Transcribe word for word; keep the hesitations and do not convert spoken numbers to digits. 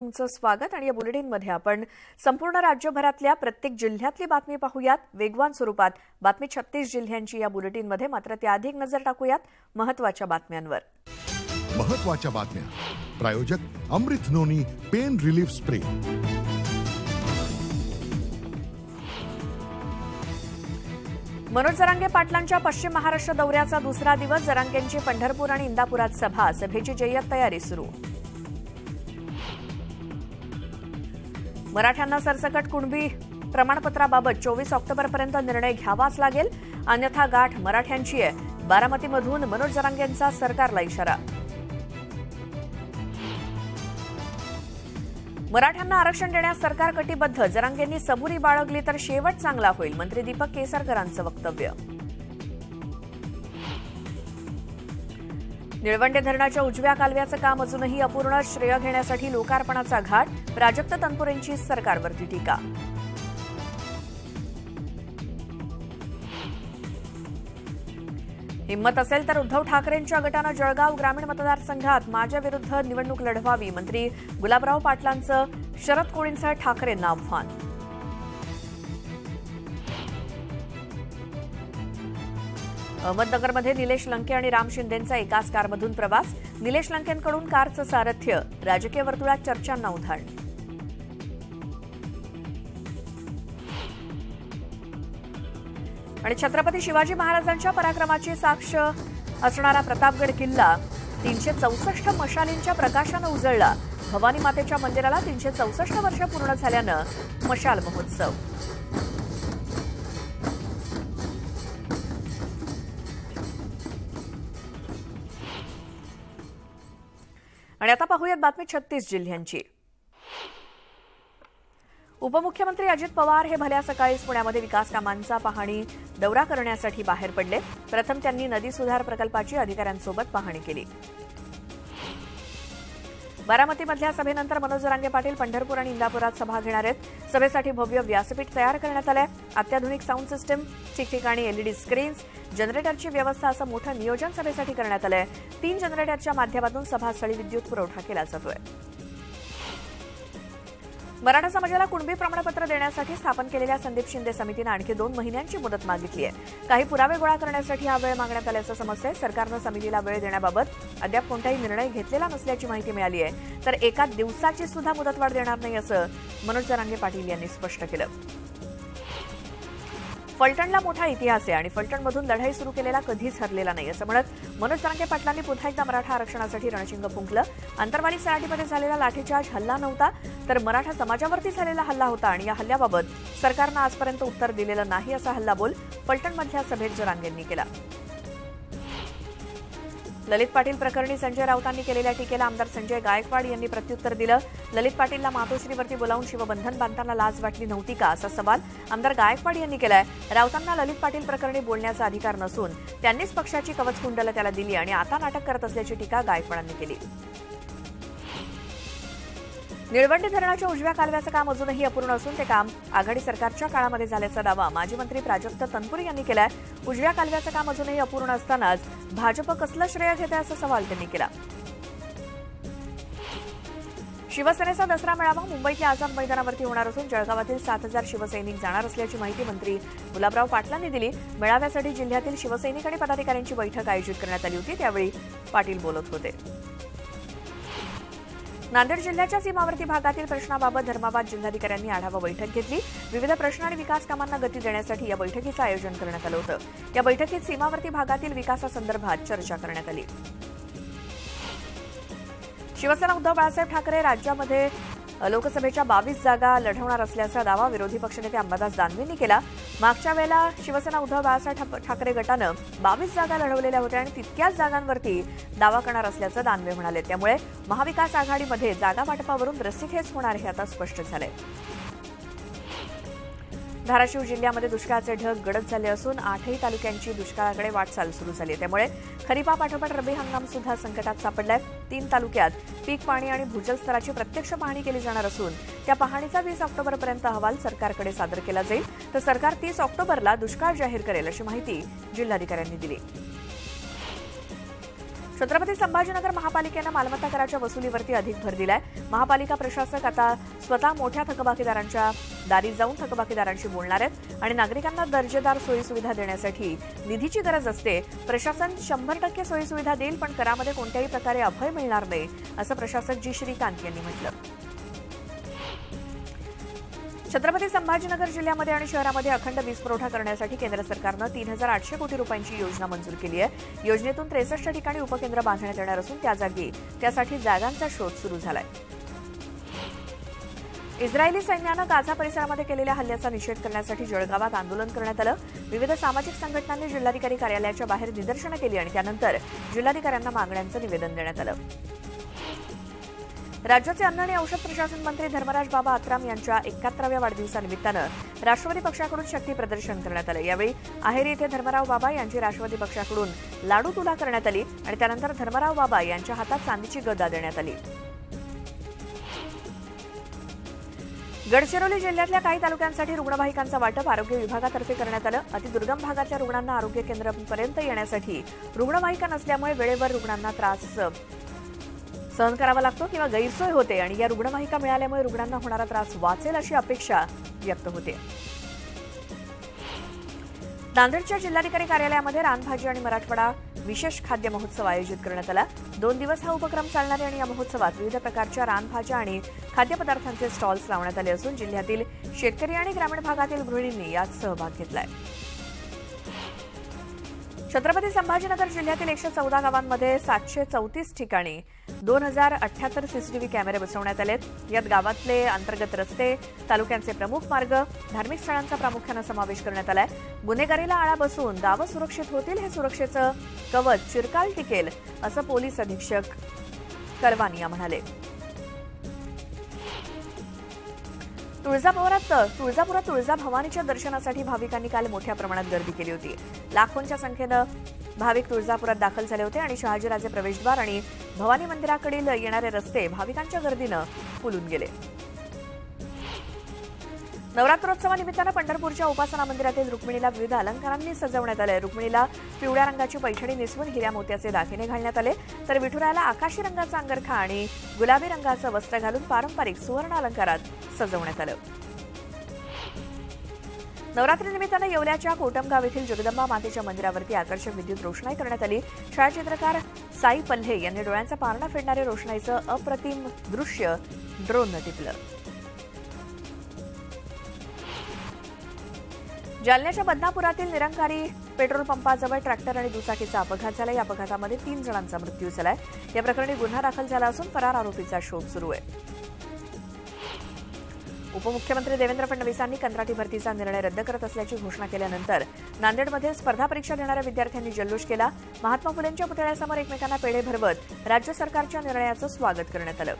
तुमचं स्वागत आणि या बुलेटिन मध्ये आपण संपूर्ण राज्यभरातल्या प्रत्येक जिल्ह्यातली बातमी पाहूयात वेगवान स्वरूपात। बातमी छत्तीस जिल्ह्यांची या बुलेटिन मध्ये, मात्र त्याआधी एक नजर टाकूयात महत्त्वाच्या बातम्यांवर। महत्त्वाच्या बातम्या प्रायोजक अमृत नोनी pain relief spray. Manoj Jarange पाटलांच्या पश्चिम महाराष्ट्र दौऱ्याचा दुसरा दिवस। जरांगेंची पंढरपूर आणि इंदापुरात सभा, सभेची जय्यत तयारी सुरू। मराठ्यांना सरसकट कुणबी प्रमाणपत्राबाबत चोवीस ऑक्टोबरपर्यंत निर्णय घ्यावाच लागेल, अन्यथा गाठ मराठ्यांची आहे। बारामतीमधून मनोज जरांगेंचा सरकारला इशारा। मराठ्यांना आरक्षण देण्यास सरकार कटिबद्ध, जरांगेंनी सबुरी बाळगली तर शेवट चांगला होईल, मंत्री दीपक केसरकरांचं वक्तव्य। निळवंडे धरणाच्या उजव्या कालव्याचं काम अजूनही अपूर्ण, श्रेय घेण्यासाठी लोकार्पणाचा घाट, प्राजक्त तनपुरेंची सरकारवरती टीका। हिंमत असेल तर उद्धव ठाकरेंच्या गटानं जळगाव ग्रामीण मतदारसंघात माझ्याविरुद्ध निवडणूक लढवावी, मंत्री गुलाबराव पाटलांचं शरद कोळींसह ठाकरेंना आव्हान। अहमदनगरमध्ये निलेश लंके आणि राम शिंदेंचा एकाच कारमधून प्रवास, निलेश लंकेंकडून कारचं सारथ्य, राजकीय वर्तुळात चर्चांना उधाण। आणि छत्रपती शिवाजी महाराजांच्या पराक्रमाची साक्ष असणारा प्रतापगड किल्ला तीनशे चौसष्ट मशालींच्या प्रकाशानं उजळला। भवानी मातेच्या मंदिराला तीनशे चौसष्ट वर्ष पूर्ण झाल्यानं मशाल महोत्सव। आणि आता पाहूयात बातमी छत्तीस जिल्ह्यांची। उपमुख्यमंत्री अजित पवार हे भल्या सकाळीच पुण्यामध्ये विकास कामांचा पाहणी दौरा करण्यासाठी बाहेर पडले। प्रथम त्यांनी नदी सुधार प्रकल्पाची अधिकाऱ्यांसोबत पाहणी केली। बारामतीमधल्या सभेनंतर मनोज जरांगे पाटील पंढरपूर आणि इंदापुरात सभा घेणार आहेत। सभेसाठी भव्य व्यासपीठ तयार करण्यात आलं आहे, अत्याधुनिक साऊंड सिस्टम, ठिकठिकाणी एलईडी स्क्रीन्स, जनरेटरची व्यवस्था असं मोठं नियोजन सभेसाठी करण्यात आलं आहे। तीन जनरेटरच्या माध्यमातून सभास्थळी विद्युत पुरवठा केला जातोय। मराठा समाजाला कुणबी प्रमाणपत्र देण्यासाठी स्थापन केलेल्या संदीप शिंदे समितीनं आणखी दोन महिन्यांची मुदत मागितली आहे। काही पुरावे गोळा करण्यासाठी हा वेळ मागण्यात आल्याचं समजतंय। सरकारनं समितीला वेळ देण्याबाबत अद्याप कोणताही निर्णय घेतलेला नसल्याची माहिती मिळाली आहे, तर एका दिवसाची सुद्धा मुदतवाढ देणार नाही असं मनोज जरांगे पाटील यांनी स्पष्ट केलं। फलटणला मोठा इतिहास आहे आणि फलटणमधून लढाई सुरू केलेला कधीच हरलेला नाही असं म्हणत मनोज जरांगे पाटलांनी पुन्हा एकदा मराठा आरक्षणासाठी रणशिंग फुंकलं। आंतरवाली सराटीमध्ये झालेला लाठीचार्ज हल्ला नव्हता, तर मराठा समाजावरती झालेला हल्ला होता आणि या हल्ल्याबाबत सरकारनं आजपर्यंत उत्तर दिलेलं नाही असा हल्लाबोल फलटणमधल्या सभेत जरांगेंनी केला। ललित पाटील प्रकरणी संजय राऊतांनी केलेल्या टीकेला आमदार संजय गायकवाड यांनी प्रत्युत्तर दिलं। ललित पाटीलला मातोश्रीवरती बोलावून शिवबंधन बांधताना लाज वाटली नव्हती का असा सवाल आमदार गायकवाड यांनी केलाय। राऊतांना ललित पाटील प्रकरणी बोलण्याचा अधिकार नसून त्यांनीच पक्षाची कवच कुंडलं त्याला दिली आणि आता नाटक करत असल्याची टीका गायकवाडांनी केली। निळवंडे धरणाच्या उजव्या कालव्याचं काम अजूनही अपूर्ण असून ते काम आघाडी सरकारच्या काळामध्ये झाल्याचा दावा माजी मंत्री प्राजक्ता तनपुरे यांनी केलाय। उजव्या कालव्याचं काम अजूनही अपूर्ण असतानाच भाजप कसलं श्रेय घेतंय असा सवाल त्यांनी केला। शिवसेनेचा दसरा मेळावा मुंबईतल्या आझाद मैदानावरती होणार असून जळगावातील सात हजार शिवसैनिक जाणार असल्याची माहिती मंत्री गुलाबराव पाटलांनी दिली। मेळाव्यासाठी जिल्ह्यातील शिवसैनिक आणि पदाधिकाऱ्यांची बैठक आयोजित करण्यात आली होती, त्यावेळी पाटील बोलत होते। नांदेड जिल्ह्याच्या सीमावर्ती भागातील प्रश्नाबाबत धर्माबाद जिल्हाधिकाऱ्यांनी आढावा बैठक घेतली। विविध प्रश्न आणि विकास कामांना गती देण्यासाठी या बैठकीचं आयोजन करण्यात आलं होतं। या बैठकीत सीमावर्ती भागातील विकासासंदर्भात चर्चा करण्यात आली। शिवसेना उद्धव बाळासाहेब ठाकरे राज्यामध्ये लोकसभेच्या बावीस जागा लढवणार असल्याचा दावा विरोधी पक्षनेते अंबादास दानवेंनी केला। मागच्या वेळेला शिवसेना उद्धव बाळासाहेब ठाकरे गटानं बावीस जागा लढवलेल्या होत्या आणि तितक्याच जागांवरती दावा करणार असल्याचं दानवे म्हणाले। त्यामुळे महाविकास आघाडीमध्ये जागा वाटपावरून रस्सीखेच होणार हे आता स्पष्ट झालंय। धाराशिव जिल्ह्यामध्ये दुष्काळाचे ढग गडद झाले असून आठही तालुक्यांची दुष्काळाकडे वाटचाल सुरू झाली आहे। त्यामुळे खरीपापाठोपाठ रब्बी हंगाम सुद्धा संकटात सापडलाय। तीन तालुक्यात पीक पाणी आणि भूजल स्तराची प्रत्यक्ष पाहणी केली जाणार असून त्या पाहणीचा वीस ऑक्टोबरपर्यंत अहवाल सरकारकडे सादर केला जाईल, तर सरकार तीस ऑक्टोबरला दुष्काळ जाहीर करेल अशी माहिती जिल्हाधिकाऱ्यांनी दिली। छत्रपती संभाजीनगर महापालिकेनं मालमत्ता कराच्या वसुलीवरती अधिक भर दिलाय। महापालिका प्रशासक आता स्वतः मोठ्या थकबाकीदारांच्या दारी जाऊन थकबाकीदारांशी बोलणार आहेत आणि नागरिकांना दर्जेदार सोयी सुविधा देण्यासाठी निधीची गरज असते। प्रशासन शंभर टक्के सोयी सुविधा देईल, पण करामध्ये कोणत्याही प्रकारे अभय मिळणार नाही असं प्रशासक जी श्रीकांत यांनी म्हटलं। छत्रपती संभाजीनगर जिल्ह्यामध्ये आणि शहरामध्ये अखंड वीज पुरवठा करण्यासाठी केंद्र सरकारनं तीन हजार आठशे कोटी रुपयांची योजना मंजूर केली आहे। योजनेतून त्रेसष्ट ठिकाणी उपकेंद्र बांधण्यात येणार असून त्या जागी त्यासाठी जागांचा शोध सुरू झाला आहे। इस्रायली सैन्यानं गाझा परिसरामध्ये केलेल्या हल्ल्याचा निषेध करण्यासाठी जळगावात आंदोलन करण्यात आलं। विविध सामाजिक संघटनांनी जिल्हाधिकारी कार्यालयाच्या बाहेर निदर्शनं केली आणि त्यानंतर जिल्हाधिकाऱ्यांना मागण्यांचं निवेदन देण्यात आलं। राज्याचे अन्न आणि औषध प्रशासन मंत्री धर्मराज बाबा आत्राम यांच्या एकाहत्तराव्या वाढदिवसानिमित्तानं राष्ट्रवादी पक्षाकडून शक्ती प्रदर्शन करण्यात आलं। यावेळी अहेरी येथे धर्मराव बाबा यांची राष्ट्रवादी पक्षाकडून लाडू तुला करण्यात आली आणि त्यानंतर धर्मराव बाबा यांच्या हातात चांदीची गदा देण्यात आली। गडचिरोली जिल्ह्यातल्या काही तालुक्यांसाठी रुग्णवाहिकांचं वाटप आरोग्य विभागातर्फे करण्यात आलं। अतिदुर्गम भागातल्या रुग्णांना आरोग्य केंद्रापर्यंत येण्यासाठी रुग्णवाहिका नसल्यामुळे वेळेवर रुग्णांना त्रास सहन करावा लागतो किंवा गैरसोय होते आणि या रुग्णवाहिका मिळाल्यामुळे रुग्णांना होणारा त्रास वाचेल अशी अपेक्षा व्यक्त होते। नांदेडच्या जिल्हाधिकारी कार्यालयामध्ये रानभाजी आणि मराठवाडा विशेष खाद्य महोत्सव आयोजित करण्यात आला। दोन दिवस हा उपक्रम चालणार आहे आणि या महोत्सवात विविध प्रकारच्या रानभाज्या आणि खाद्यपदार्थांचे स्टॉल्स लावण्यात आले असून जिल्ह्यातील शेतकरी आणि ग्रामीण भागातील गृहिणींनी यात सहभाग घेतला आहे। छत्रपती संभाजीनगर जिल्ह्यातील एकशे चौदा गावांमध्ये सातशे चौतीस ठिकाणी दोन हजार अठ्याहत्तर सीसीटीव्ही कॅमेरे बसवण्यात आले आहेत। यात गावातले अंतर्गत रस्ते, तालुक्यांचे प्रमुख मार्ग, धार्मिक स्थळांचा प्रामुख्यानं समावेश करण्यात आला आहे। गुन्हेगारीला आळा बसून गावं सुरक्षित होतील हे सुरक्षेचं कवच चिरकाल टिकेल असं पोलीस अधीक्षक करवानिया म्हणाले। तुळजापुरात तुळजापुरात तुळजाभवानीच्या दर्शनासाठी भाविकांनी काल मोठ्या प्रमाणात गर्दी केली होती। लाखोंच्या संख्येनं भाविक तुळजापुरात दाखल झाले होते आणि शहाजीराजे प्रवेशद्वार आणि भवानी मंदिराकडील येणारे रस्ते भाविकांच्या गर्दीनं फुलून गेले। नवरात्रोत्सवानिमित्तानं पंढरपूरच्या उपासना मंदिरातील रुक्मिणीला विविध अलंकारांनी सजवण्यात आलं आहे। रुक्मिणीला पिवळ्या रंगाची पैठणी नेसवून हिऱ्या मोत्याचे दागिने घालण्यात आले, तर विठुरायाला आकाशी रंगाचा अंगरखा आणि गुलाबी रंगाचं वस्त्र घालून पारंपरिक सुवर्ण अलंकारात सजवण्यात आलं। नवरात्रीनिमित्तानं येवल्याच्या कोटमगाव येथील जगदंबा मातेच्या मंदिरावरती आकर्षक विद्युत रोषणाई करण्यात आली। छायाचित्रकार साई पल्हे यांनी डोळ्यांचा पारणा फेडणारे रोषणाईचं अप्रतिम दृश्य ड्रोननं टिपलं। जालन्याच्या बदनापुरातील निरंकारी पेट्रोल पंपाजवळ ट्रॅक्टर आणि दुचाकीचा अपघात झाला। या अपघातामध्ये तीन जणांचा मृत्यू झाला आहे। या प्रकरणी गुन्हा दाखल झाला असून फरार आरोपीचा शोध सुरू आहे। उपमुख्यमंत्री देवेंद्र फडणवीसांनी कंत्राटी भरतीचा निर्णय रद्द करत असल्याची घोषणा केल्यानंतर नांदेडमध्ये स्पर्धा परीक्षा देणाऱ्या विद्यार्थ्यांनी जल्लोष केला। महात्मा फुलेंच्या पुतळ्यासमोर एकमेकांना पेढे भरवत राज्य सरकारच्या निर्णयाचं स्वागत करण्यात आलं।